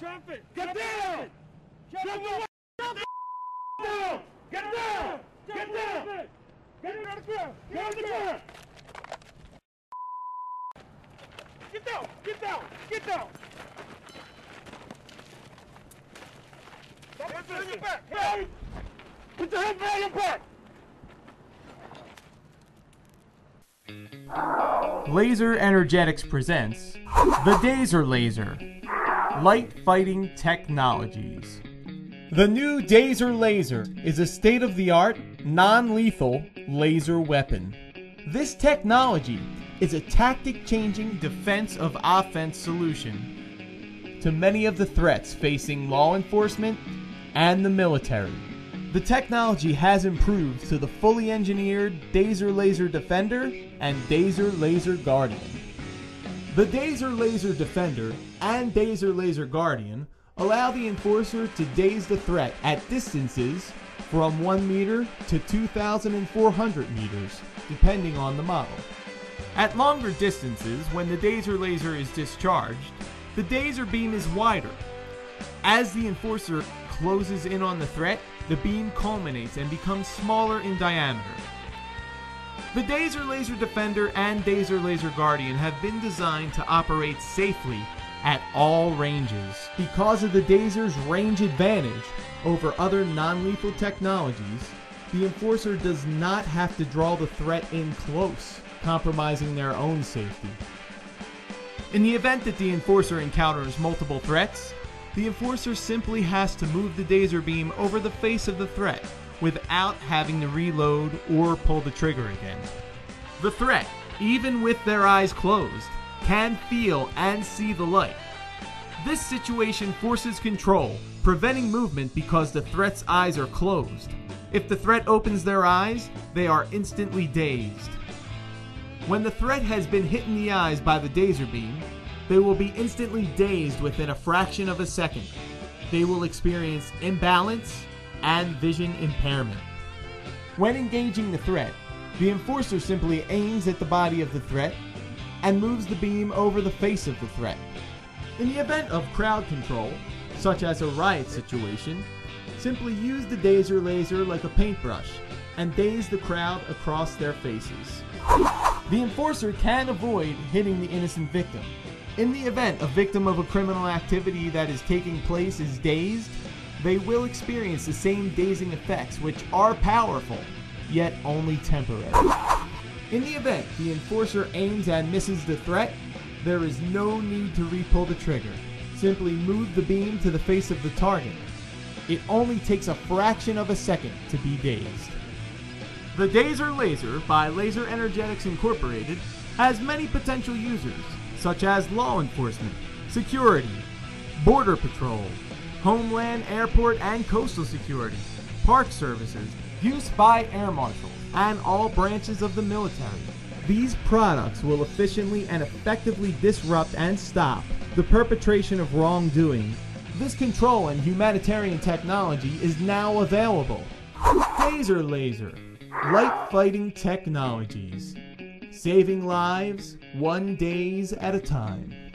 down! Drop it! Get down! Get down! Get down! Get on the ground! Get on the ground! Get down! Get down! Get down! Put your head on your back! Put your head on your back! Laser Energetics presents the Dazer Laser, Light Fighting Technologies. The new Dazer Laser is a state-of-the-art, non-lethal laser weapon. This technology is a tactic-changing defense of offense solution to many of the threats facing law enforcement and the military. The technology has improved to the fully engineered Dazer Laser Defender and Dazer Laser Guardian. The Dazer Laser Defender and Dazer Laser Guardian allow the enforcer to daze the threat at distances from 1 meter to 2,400 meters, depending on the model. At longer distances, when the Dazer Laser is discharged, the Dazer beam is wider. As the enforcer closes in on the threat, the beam culminates and becomes smaller in diameter. The Dazer Laser Defender and Dazer Laser Guardian have been designed to operate safely at all ranges because of the Dazer's range advantage over other non-lethal technologies. The enforcer does not have to draw the threat in close, compromising their own safety. In the event that the enforcer encounters multiple threats, the enforcer simply has to move the Dazer beam over the face of the threat without having to reload or pull the trigger again. The threat, even with their eyes closed, can feel and see the light. This situation forces control, preventing movement because the threat's eyes are closed. If the threat opens their eyes, they are instantly dazed. When the threat has been hit in the eyes by the Dazer beam, they will be instantly dazed within a fraction of a second. They will experience imbalance and vision impairment. When engaging the threat, the enforcer simply aims at the body of the threat and moves the beam over the face of the threat. In the event of crowd control, such as a riot situation, simply use the Dazer Laser like a paintbrush and daze the crowd across their faces. The enforcer can avoid hitting the innocent victim. In the event a victim of a criminal activity that is taking place is dazed, they will experience the same dazing effects, which are powerful, yet only temporary. In the event the enforcer aims and misses the threat, there is no need to re-pull the trigger. Simply move the beam to the face of the target. It only takes a fraction of a second to be dazed. The Dazer Laser by Laser Energetics Incorporated has many potential users, such as law enforcement, security, border patrol, homeland, airport, and coastal security, park services, use by air marshals, and all branches of the military. These products will efficiently and effectively disrupt and stop the perpetration of wrongdoing. This control and humanitarian technology is now available. Dazer Laser, Light Fighting Technologies. Saving lives, one day at a time.